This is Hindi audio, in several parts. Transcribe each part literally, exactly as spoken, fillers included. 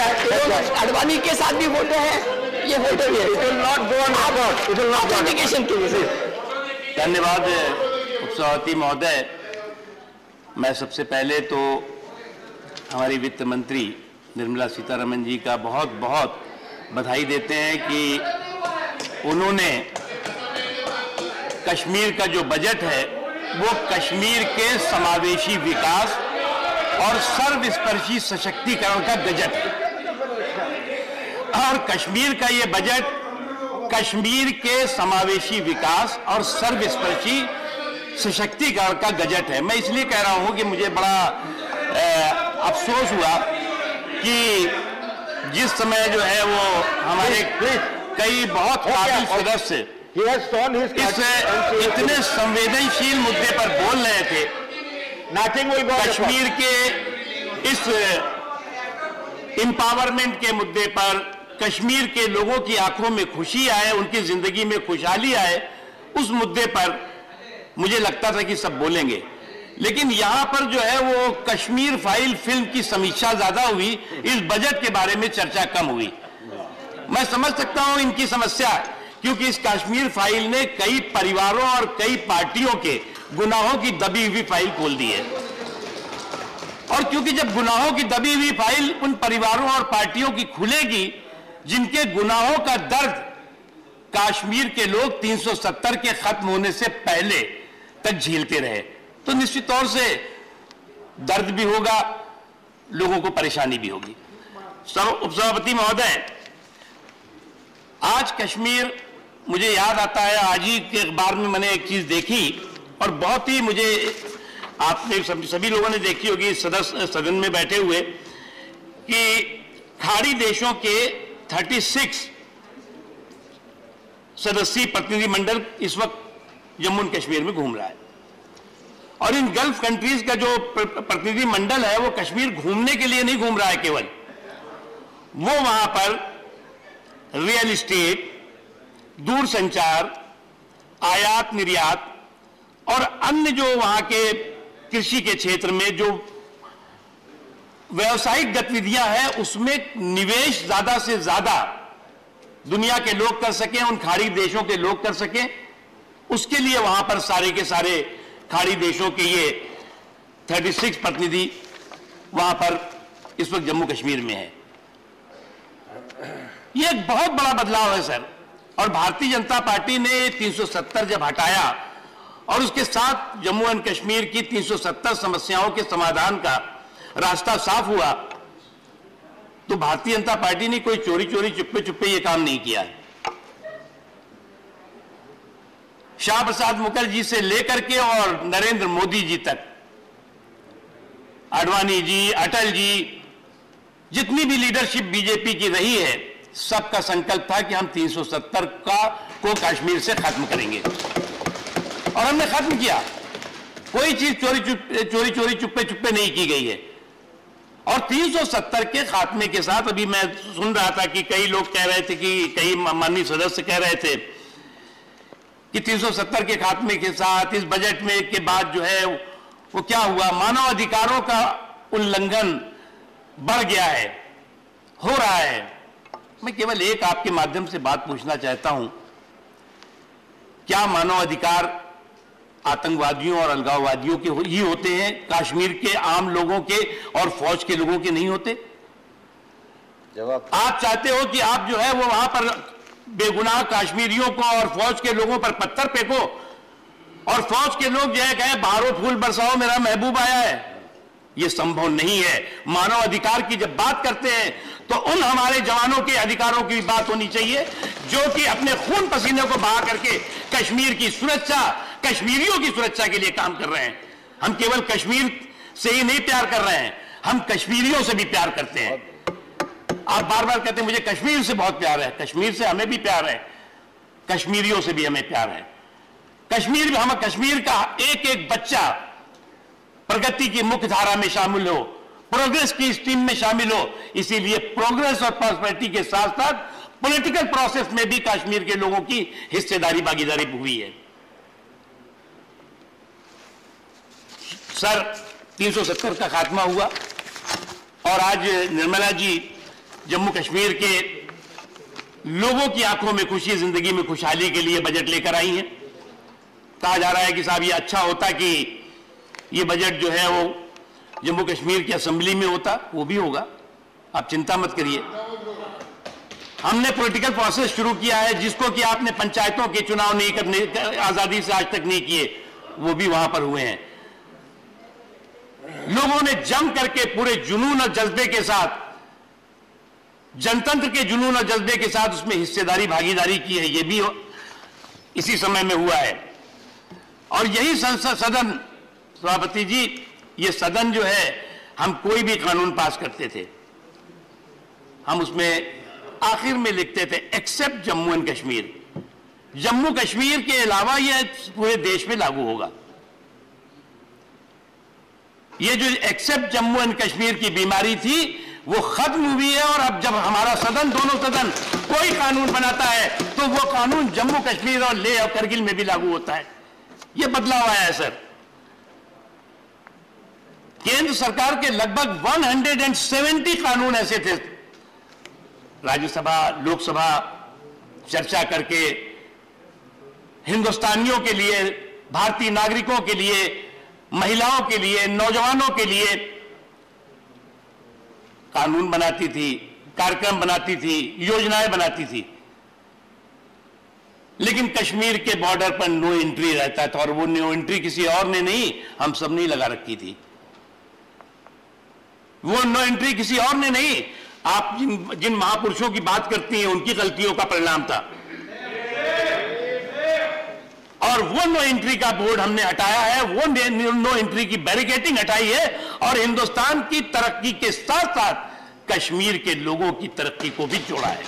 आडवाणी के साथ भी फोटो है, ये फोटो भी है। धन्यवाद उपसभापति महोदय। मैं सबसे पहले तो हमारी वित्त मंत्री निर्मला सीतारामन जी का बहुत बहुत बधाई देते हैं कि उन्होंने कश्मीर का जो बजट है वो कश्मीर के समावेशी विकास और सर्वस्पर्शी सशक्तिकरण का बजट है, और कश्मीर का ये बजट कश्मीर के समावेशी विकास और सर्वस्पर्शी सशक्तिकरण का बजट है। मैं इसलिए कह रहा हूं कि मुझे बड़ा ए, अफसोस हुआ कि जिस समय जो है वो हमारे कई बहुत काबिल सदस्य इस इतने संवेदनशील मुद्दे पर बोल रहे थे, कश्मीर के इस एम्पावरमेंट के मुद्दे पर, कश्मीर के लोगों की आंखों में खुशी आए, उनकी जिंदगी में खुशहाली आए, उस मुद्दे पर मुझे लगता था कि सब बोलेंगे, लेकिन यहां पर जो है वो कश्मीर फाइल फिल्म की समीक्षा ज्यादा हुई, इस बजट के बारे में चर्चा कम हुई। मैं समझ सकता हूं इनकी समस्या, क्योंकि इस कश्मीर फाइल ने कई परिवारों और कई पार्टियों के गुनाहों की दबी हुई फाइल खोल दी है, और क्योंकि जब गुनाहों की दबी हुई फाइल उन परिवारों और पार्टियों की खुलेगी जिनके गुनाहों का दर्द कश्मीर के लोग तीन सौ सत्तर के खत्म होने से पहले तक झेलते रहे, तो निश्चित तौर से दर्द भी होगा, लोगों को परेशानी भी होगी। उपसभापति महोदय, आज कश्मीर, मुझे याद आता है आज ही के अखबार में मैंने एक चीज देखी और बहुत ही मुझे, आपने सब, सभी लोगों ने देखी होगी सदस्य सदन में बैठे हुए, कि खाड़ी देशों के छत्तीस सदस्यीय प्रतिनिधिमंडल इस वक्त जम्मू एंड कश्मीर में घूम रहा है, और इन गल्फ कंट्रीज का जो प्रतिनिधिमंडल है वो कश्मीर घूमने के लिए नहीं घूम रहा है केवल, वो वहां पर रियल इस्टेट, दूरसंचार, आयात निर्यात और अन्य जो वहां के कृषि के क्षेत्र में जो व्यावसायिक गतिविधियां हैं उसमें निवेश ज्यादा से ज्यादा दुनिया के लोग कर सकें, उन खाड़ी देशों के लोग कर सकें, उसके लिए वहां पर सारे के सारे खाड़ी देशों के ये छत्तीस प्रतिनिधि वहां पर इस वक्त जम्मू कश्मीर में है। ये एक बहुत बड़ा बदलाव है सर, और भारतीय जनता पार्टी ने तीन सौ सत्तर जब हटाया और उसके साथ जम्मू एंड कश्मीर की तीन सौ सत्तर समस्याओं के समाधान का रास्ता साफ हुआ, तो भारतीय जनता पार्टी ने कोई चोरी चोरी चुप्पे चुप्पे ये काम नहीं किया है। श्यामा प्रसाद मुखर्जी से लेकर के और नरेंद्र मोदी जी तक, आडवाणी जी, अटल जी, जितनी भी लीडरशिप बीजेपी की रही है, सबका संकल्प था कि हम तीन सौ सत्तर का को कश्मीर से खत्म करेंगे, और हमने खत्म किया। कोई चीज चोरी चुप्पे चोरी चोरी चुप्पे चुप्पे नहीं की गई है, और तीन सौ सत्तर के खात्मे के साथ अभी मैं सुन रहा था कि कई लोग कह रहे थे, कि कई माननीय सदस्य कह रहे थे कि तीन सौ सत्तर के खात्मे के साथ इस बजट में के बाद जो है वो क्या हुआ, मानव अधिकारों का उल्लंघन बढ़ गया है, हो रहा है। मैं केवल एक आपके माध्यम से बात पूछना चाहता हूं, क्या मानव अधिकार आतंकवादियों और अलगाववादियों के ही होते हैं, कश्मीर के आम लोगों के और फौज के लोगों के नहीं होते? जवाब, आप चाहते हो कि आप जो है वो वहां पर बेगुनाह कश्मीरियों को और फौज के लोगों पर पत्थर फेंको और फौज के लोग जो है कहें बारो फूल बरसाओ मेरा महबूब आया है, ये संभव नहीं है। मानव अधिकार की जब बात करते हैं तो उन हमारे जवानों के अधिकारों की भी बात होनी चाहिए जो कि अपने खून पसीने को बहा करके कश्मीर की सुरक्षा, कश्मीरियों की सुरक्षा के लिए काम कर रहे हैं। हम केवल कश्मीर से ही नहीं प्यार कर रहे हैं, हम कश्मीरियों से भी प्यार करते हैं। आप बार बार कहते हैं मुझे कश्मीर से बहुत प्यार है, कश्मीर से हमें भी प्यार है, कश्मीरियों से भी हमें प्यार है। कश्मीर, हम कश्मीर का एक एक बच्चा प्रगति की मुख्य धारा में शामिल हो, प्रोग्रेस की इस टीम में शामिल हो, इसीलिए प्रोग्रेस और प्रॉस्पेरिटी के साथ साथ पॉलिटिकल प्रोसेस में भी कश्मीर के लोगों की हिस्सेदारी, भागीदारी हुई है। सर, तीन सौ सत्तर का खात्मा हुआ और आज निर्मला जी जम्मू कश्मीर के लोगों की आंखों में खुशी, जिंदगी में खुशहाली के लिए बजट लेकर आई हैं। कहा जा रहा है कि साहब ये अच्छा होता कि ये बजट जो है वो जम्मू कश्मीर की असेंबली में होता, वो भी होगा, आप चिंता मत करिए। हमने पॉलिटिकल प्रोसेस शुरू किया है, जिसको कि आपने पंचायतों के चुनाव नहीं करने आजादी से आज तक नहीं किए, वो भी वहां पर हुए हैं। लोगों ने जम करके पूरे जुनून और जज्बे के साथ, जनतंत्र के जुनून और जज्बे के साथ उसमें हिस्सेदारी, भागीदारी की है, ये भी इसी समय में हुआ है। और यही संसद सदन, सभापति जी, ये सदन जो है, हम कोई भी कानून पास करते थे, हम उसमें आखिर में लिखते थे एक्सेप्ट जम्मू एंड कश्मीर, जम्मू कश्मीर के अलावा यह पूरे देश में लागू होगा। ये जो एक्सेप्ट जम्मू एंड कश्मीर की बीमारी थी वो खत्म हुई है। और अब जब हमारा सदन, दोनों सदन कोई कानून बनाता है तो वो कानून जम्मू कश्मीर और लेह और करगिल में भी लागू होता है। ये बदलाव आया है सर। केंद्र सरकार के लगभग एक सौ सत्तर कानून ऐसे थे, राज्यसभा, लोकसभा चर्चा करके हिंदुस्तानियों के लिए, भारतीय नागरिकों के लिए, महिलाओं के लिए, नौजवानों के लिए कानून बनाती थी, कार्यक्रम बनाती थी, योजनाएं बनाती थी। लेकिन कश्मीर के बॉर्डर पर नो एंट्री रहता था, और वो नो एंट्री किसी और ने नहीं, हम सब ने लगा रखी थी। वो नो एंट्री किसी और ने नहीं, आप जिन जिन महापुरुषों की बात करती हैं उनकी गलतियों का परिणाम था। और वो नो एंट्री का बोर्ड हमने हटाया है, वो नो एंट्री की बैरिकेटिंग हटाई है, और हिंदुस्तान की तरक्की के साथ साथ कश्मीर के लोगों की तरक्की को भी जोड़ा है।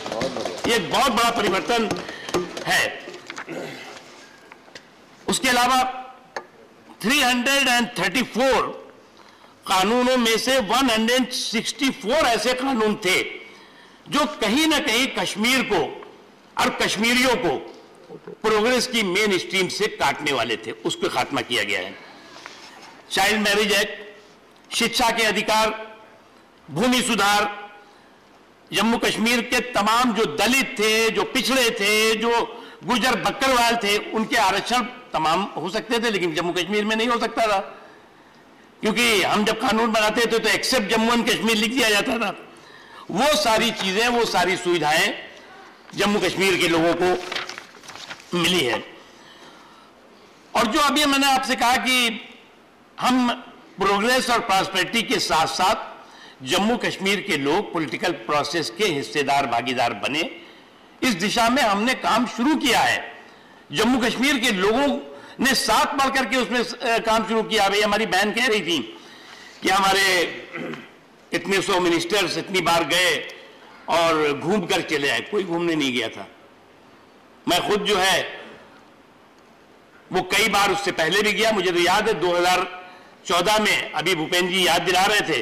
ये बहुत बड़ा परिवर्तन है। उसके अलावा तीन सौ चौंतीस कानूनों में से एक सौ चौंसठ ऐसे कानून थे जो कहीं ना कहीं कश्मीर को और कश्मीरियों को प्रोग्रेस की मेन स्ट्रीम से काटने वाले थे, उसको खात्मा किया गया है। चाइल्ड मैरिज एक्ट, शिक्षा के अधिकार, भूमि सुधार, जम्मू कश्मीर के तमाम जो दलित थे, जो पिछड़े थे, जो गुर्जर बकरवाल थे, उनके आरक्षण तमाम हो सकते थे लेकिन जम्मू कश्मीर में नहीं हो सकता था, क्योंकि हम जब कानून बनाते थे तो एक्सेप्ट जम्मू एंड कश्मीर लिख दिया जाता था। वो सारी चीजें, वो सारी सुविधाएं जम्मू कश्मीर के लोगों को मिली है। और जो अभी मैंने आपसे कहा कि हम प्रोग्रेस और प्रॉस्पेरिटी के साथ साथ जम्मू कश्मीर के लोग पॉलिटिकल प्रोसेस के हिस्सेदार, भागीदार बने, इस दिशा में हमने काम शुरू किया है। जम्मू कश्मीर के लोगों ने साथ बढ़ करके उसमें काम शुरू किया। भाई हमारी बहन कह रही थी कि हमारे इतने सौ मिनिस्टर्स इतनी बार गए और घूम कर चले आए, कोई घूमने नहीं गया था। मैं खुद जो है वो कई बार उससे पहले भी गया। मुझे तो याद है दो हज़ार चौदह में, अभी भूपेंद्र जी याद दिला रहे थे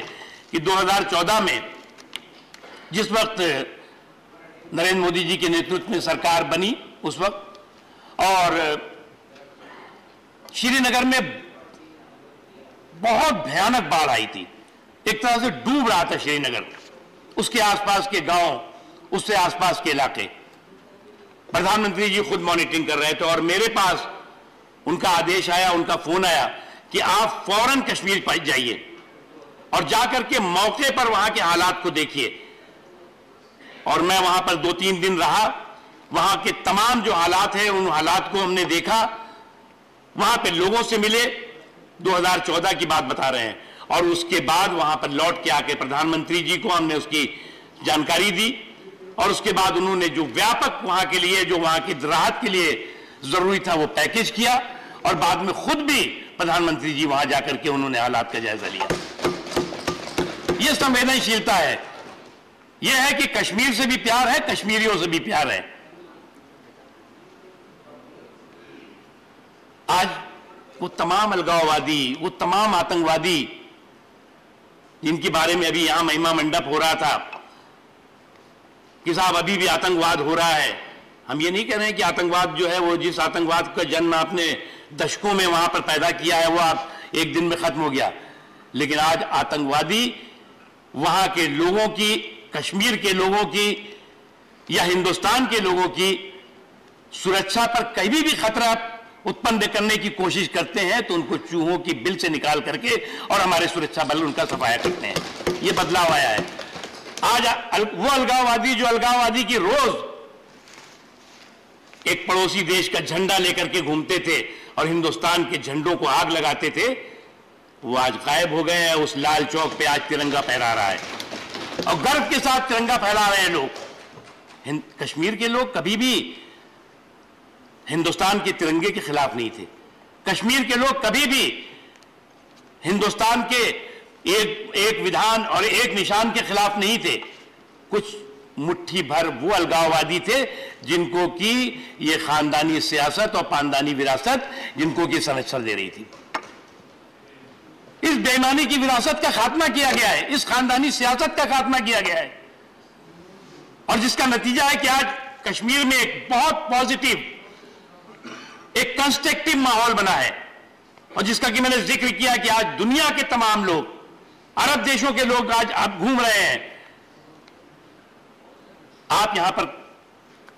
कि दो हज़ार चौदह में जिस वक्त नरेंद्र मोदी जी के नेतृत्व में सरकार बनी उस वक्त, और श्रीनगर में बहुत भयानक बाढ़ आई थी, एक तरह से डूब रहा था श्रीनगर, उसके आसपास के गांव, उससे आसपास के इलाके। प्रधानमंत्री जी खुद मॉनिटरिंग कर रहे थे और मेरे पास उनका आदेश आया, उनका फोन आया कि आप फौरन कश्मीर पर जाइए और जाकर के मौके पर वहां के हालात को देखिए। और मैं वहां पर दो तीन दिन रहा, वहां के तमाम जो हालात हैं उन हालात को हमने देखा, वहां पे लोगों से मिले। दो हज़ार चौदह की बात बता रहे हैं। और उसके बाद वहां पर लौट के आके प्रधानमंत्री जी को हमने उसकी जानकारी दी, और उसके बाद उन्होंने जो व्यापक वहां के लिए, जो वहां की राहत के लिए जरूरी था वो पैकेज किया, और बाद में खुद भी प्रधानमंत्री जी वहां जाकर के उन्होंने हालात का जायजा लिया। ये संवेदनशीलता है, ये है कि कश्मीर से भी प्यार है, कश्मीरियों से भी प्यार है। आज वो तमाम अलगाववादी, वो तमाम आतंकवादी जिनके बारे में अभी यहां महिमा मंडप हो रहा था कि साहब अभी भी आतंकवाद हो रहा है, हम ये नहीं कह रहे हैं कि आतंकवाद जो है वो, जिस आतंकवाद का जन्म आपने दशकों में वहां पर पैदा किया है वो आप एक दिन में खत्म हो गया, लेकिन आज आतंकवादी वहां के लोगों की कश्मीर के लोगों की या हिंदुस्तान के लोगों की सुरक्षा पर कभी भी खतरा उत्पन्न करने की कोशिश करते हैं तो उनको चूहों की बिल से निकाल करके और हमारे सुरक्षा बल उनका सफाया करते हैं। ये बदलाव आया है। आज वो अलगाववादी जो अलगाववादी की रोज एक पड़ोसी देश का झंडा लेकर के घूमते थे और हिंदुस्तान के झंडों को आग लगाते थे, वो आज गायब हो गए हैं। उस लाल चौक पे आज तिरंगा फहरा रहा है और गर्व के साथ तिरंगा फहरा रहे हैं लोग। कश्मीर के लोग कभी भी हिंदुस्तान के तिरंगे के खिलाफ नहीं थे। कश्मीर के लोग कभी भी हिंदुस्तान के एक एक विधान और एक निशान के खिलाफ नहीं थे। कुछ मुट्ठी भर वो अलगाववादी थे जिनको कि ये खानदानी सियासत और पानदानी विरासत जिनको कि संरक्षण दे रही थी। इस बेईमानी की विरासत का खात्मा किया गया है, इस खानदानी सियासत का खात्मा किया गया है और जिसका नतीजा है कि आज कश्मीर में एक बहुत पॉजिटिव, एक कंस्ट्रक्टिव माहौल बना है और जिसका कि मैंने जिक्र किया कि आज दुनिया के तमाम लोग, अरब देशों के लोग आज आप घूम रहे हैं। आप यहां पर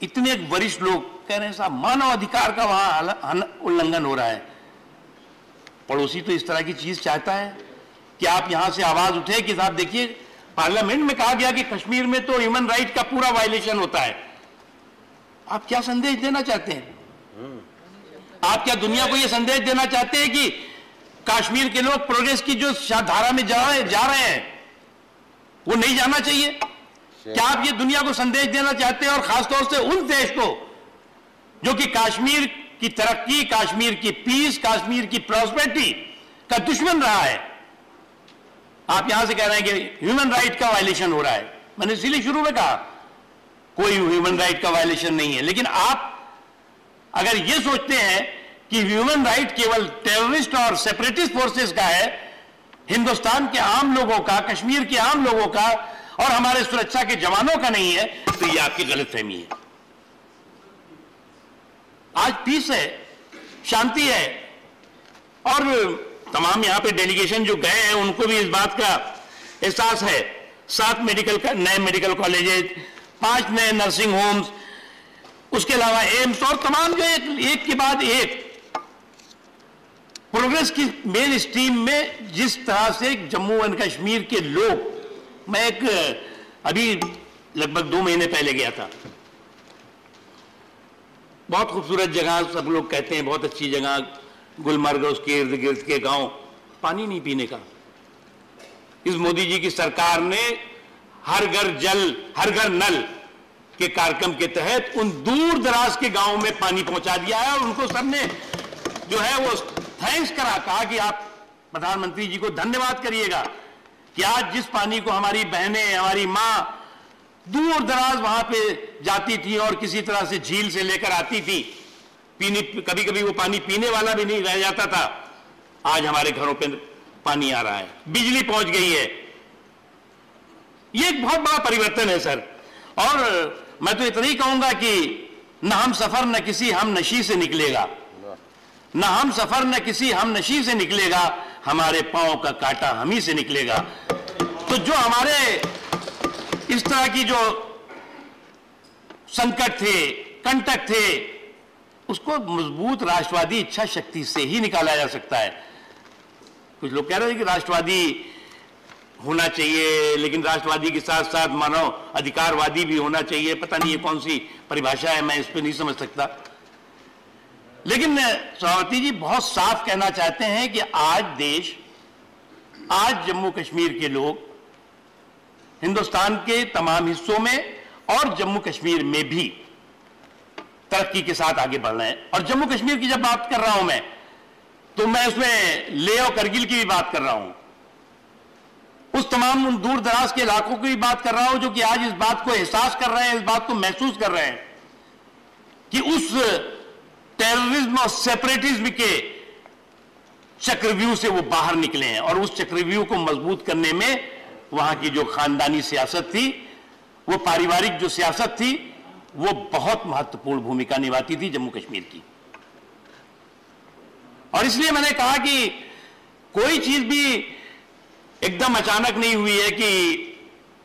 इतने वरिष्ठ लोग कह रहे हैं साहब मानव अधिकार का वहां उल्लंघन हो रहा है। पड़ोसी तो इस तरह की चीज चाहता है कि आप यहां से आवाज उठे कि साहब देखिए पार्लियामेंट में कहा गया कि कश्मीर में तो ह्यूमन राइट का पूरा वायलेशन होता है। आप क्या संदेश देना चाहते हैं? आप क्या दुनिया को यह संदेश देना चाहते हैं कि कश्मीर के लोग प्रोग्रेस की जो धारा में जा रहे जा रहे हैं वो नहीं जाना चाहिए? क्या आप ये दुनिया को संदेश देना चाहते हैं और खासतौर से उन देश को जो कि कश्मीर की तरक्की, कश्मीर की पीस, कश्मीर की प्रॉस्पेरिटी का दुश्मन रहा है? आप यहां से कह रहे हैं कि ह्यूमन राइट का वायलेशन हो रहा है। मैंने इसीलिए शुरू में कहा कोई ह्यूमन राइट का वायलेशन नहीं है, लेकिन आप अगर ये सोचते हैं कि ह्यूमन राइट केवल टेररिस्ट और सेपरेटिस्ट फोर्सेस का है, हिंदुस्तान के आम लोगों का, कश्मीर के आम लोगों का और हमारे सुरक्षा के जवानों का नहीं है, तो ये आपकी गलतफहमी है। आज पीस है, शांति है और तमाम यहां पे डेलीगेशन जो गए हैं उनको भी इस बात का एहसास है। सात मेडिकल का नए मेडिकल कॉलेजेज, पांच नए नर्सिंग होम्स, उसके अलावा एम्स और तमाम जो एक, एक के बाद एक प्रोग्रेस की मेन स्ट्रीम में जिस तरह से जम्मू एंड कश्मीर के लोग, मैं एक अभी लगभग दो महीने पहले गया था, बहुत खूबसूरत जगह, सब लोग कहते हैं बहुत अच्छी जगह गुलमर्ग, उसके इर्द गिर्द के गांव, पानी नहीं पीने का। इस मोदी जी की सरकार ने हर घर जल, हर घर नल के कार्यक्रम के तहत उन दूर दराज के गांवों में पानी पहुंचा दिया है और उनको सबने जो है वो थैंक्स करा, कहा कि आप प्रधानमंत्री जी को धन्यवाद करिएगा कि आज जिस पानी को हमारी बहनें, हमारी माँ दूर दराज वहां पे जाती थी और किसी तरह से झील से लेकर आती थी, पीने कभी कभी वो पानी पीने वाला भी नहीं रह जाता था, आज हमारे घरों पे पानी आ रहा है, बिजली पहुंच गई है। ये एक बहुत बड़ा परिवर्तन है सर। और मैं तो इतना ही कहूंगा कि न हम सफर न किसी हम नशी से निकलेगा, न हम सफर न किसी हम नशी से निकलेगा, हमारे पांव का कांटा हम ही से निकलेगा। तो जो हमारे इस तरह की जो संकट थे, कंटक थे, उसको मजबूत राष्ट्रवादी इच्छा शक्ति से ही निकाला जा सकता है। कुछ लोग कह रहे हैं कि राष्ट्रवादी होना चाहिए लेकिन राष्ट्रवादी के साथ साथ मानव अधिकारवादी भी होना चाहिए। पता नहीं ये कौन सी परिभाषा है, मैं इस पर नहीं समझ सकता। लेकिन श्रावती जी बहुत साफ कहना चाहते हैं कि आज देश, आज जम्मू कश्मीर के लोग हिंदुस्तान के तमाम हिस्सों में और जम्मू कश्मीर में भी तरक्की के साथ आगे बढ़ रहे हैं। और जम्मू कश्मीर की जब बात कर रहा हूं मैं, तो मैं उसमें लेह और करगिल की भी बात कर रहा हूं, उस तमाम उन दूर दराज के इलाकों की भी बात कर रहा हूं जो कि आज इस बात को एहसास कर रहे हैं, इस बात को महसूस कर रहे हैं कि उस टेररिज्म और सेपरेटिज्म के चक्रव्यूह से वो बाहर निकले हैं और उस चक्रव्यूह को मजबूत करने में वहां की जो खानदानी सियासत थी, वो पारिवारिक जो सियासत थी, वो बहुत महत्वपूर्ण भूमिका निभाती थी जम्मू कश्मीर की। और इसलिए मैंने कहा कि कोई चीज भी एकदम अचानक नहीं हुई है कि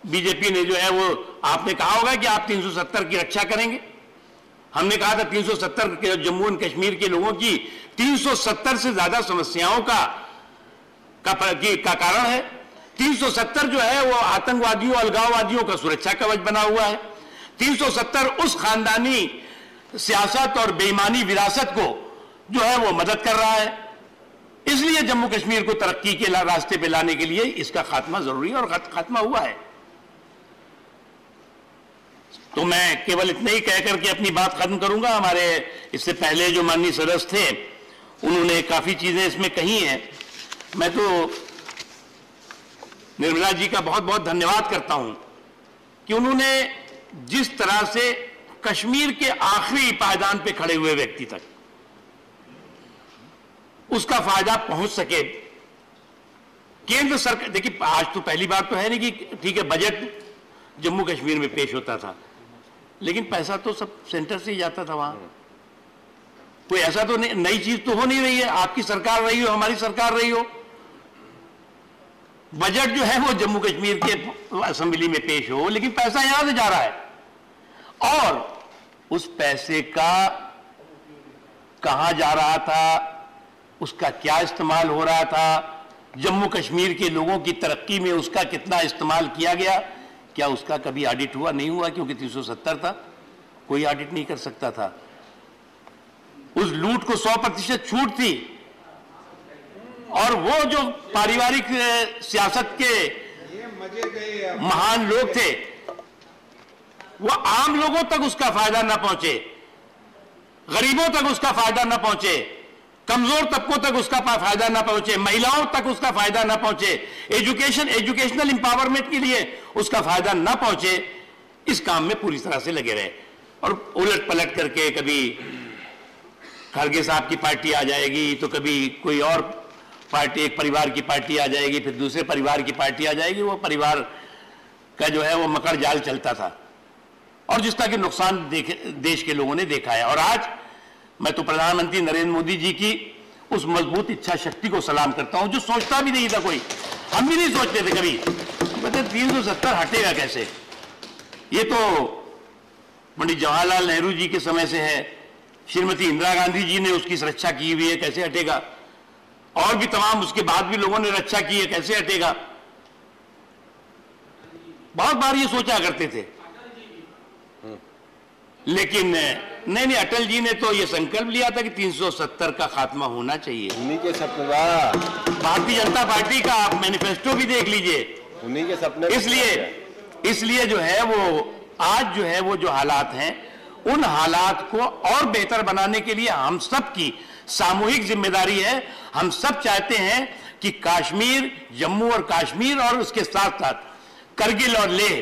बीजेपी ने जो है वो, आपने कहा होगा कि आप तीन सौ सत्तर की रक्षा करेंगे। हमने कहा था तीन सौ सत्तर के जम्मू एंड कश्मीर के लोगों की तीन सौ सत्तर से ज्यादा समस्याओं का का, का कारण है। तीन सौ सत्तर जो है वो आतंकवादियों, अलगाववादियों का सुरक्षा कवच बना हुआ है। तीन सौ सत्तर उस खानदानी सियासत और बेईमानी विरासत को जो है वो मदद कर रहा है। इसलिए जम्मू कश्मीर को तरक्की के रास्ते पे लाने के लिए इसका खात्मा जरूरी है और खात्मा हुआ है। तो मैं केवल इतना ही कहकर के अपनी बात खत्म करूंगा। हमारे इससे पहले जो माननीय सदस्य थे उन्होंने काफी चीजें इसमें कही हैं। मैं तो निर्मला जी का बहुत बहुत धन्यवाद करता हूं कि उन्होंने जिस तरह से कश्मीर के आखिरी पायदान पे खड़े हुए व्यक्ति तक उसका फायदा पहुंच सके। केंद्र सरकार, देखिए आज तो पहली बात तो है नहीं कि ठीक है बजट जम्मू कश्मीर में पेश होता था, लेकिन पैसा तो सब सेंटर से ही जाता था। वहां कोई ऐसा तो नई चीज तो हो नहीं रही है। आपकी सरकार रही हो, हमारी सरकार रही हो, बजट जो है वो जम्मू कश्मीर के असेंबली में पेश हो, लेकिन पैसा यहां से जा रहा है। और उस पैसे का कहां जा रहा था, उसका क्या इस्तेमाल हो रहा था, जम्मू कश्मीर के लोगों की तरक्की में उसका कितना इस्तेमाल किया गया, क्या उसका कभी ऑडिट हुआ? नहीं हुआ, क्योंकि तीन सौ सत्तर था, कोई ऑडिट नहीं कर सकता था। उस लूट को सौ प्रतिशत छूट थी। और वो जो पारिवारिक सियासत के महान लोग थे वो आम लोगों तक उसका फायदा ना पहुंचे, गरीबों तक उसका फायदा ना पहुंचे, कमजोर तबकों तक उसका फायदा ना पहुंचे, महिलाओं तक उसका फायदा ना पहुंचे, एजुकेशन एजुकेशनल इंपावरमेंट के लिए उसका फायदा ना पहुंचे, इस काम में पूरी तरह से लगे रहे। और उलट पलट करके कभी खड़गे साहब की पार्टी आ जाएगी, तो कभी कोई और पार्टी, एक परिवार की पार्टी आ जाएगी, फिर दूसरे परिवार की पार्टी आ जाएगी। वो परिवार का जो है वो मकर जाल चलता था और जिसका कि नुकसान देश के लोगों ने देखा है। और आज मैं तो प्रधानमंत्री नरेंद्र मोदी जी की उस मजबूत इच्छा शक्ति को सलाम करता हूं जो सोचता भी नहीं था, कोई हम भी नहीं सोचते थे कभी, मतलब तीन सौ सत्तर हटेगा कैसे। ये तो पंडित जवाहरलाल नेहरू जी के समय से है, श्रीमती इंदिरा गांधी जी ने उसकी सुरक्षा की हुई है, कैसे हटेगा। और भी तमाम उसके बाद भी लोगों ने रक्षा की है, कैसे हटेगा। बहुत बार ये सोचा करते थे, लेकिन नहीं नहीं अटल जी ने तो ये संकल्प लिया था कि तीन सौ सत्तर का खात्मा होना चाहिए। उन्हीं के सपने, भारतीय जनता पार्टी का आप मैनिफेस्टो भी देख लीजिए, उन्हीं के सपने। इसलिए इसलिए जो है वो आज जो है वो जो हालात हैं, उन हालात को और बेहतर बनाने के लिए हम सब की सामूहिक जिम्मेदारी है। हम सब चाहते हैं कि कश्मीर, जम्मू और कश्मीर और उसके साथ साथ करगिल और लेह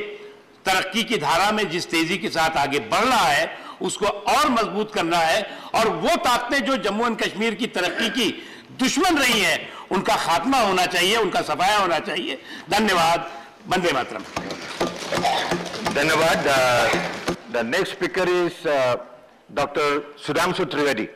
तरक्की की धारा में जिस तेजी के साथ आगे बढ़ रहा है उसको और मजबूत करना है। और वो ताकतें जो जम्मू एंड कश्मीर की तरक्की की दुश्मन रही हैं उनका खात्मा होना चाहिए, उनका सफाया होना चाहिए। धन्यवाद। वंदे मातरम। धन्यवाद। The next speaker is doctor Sudhanshu Trivedi.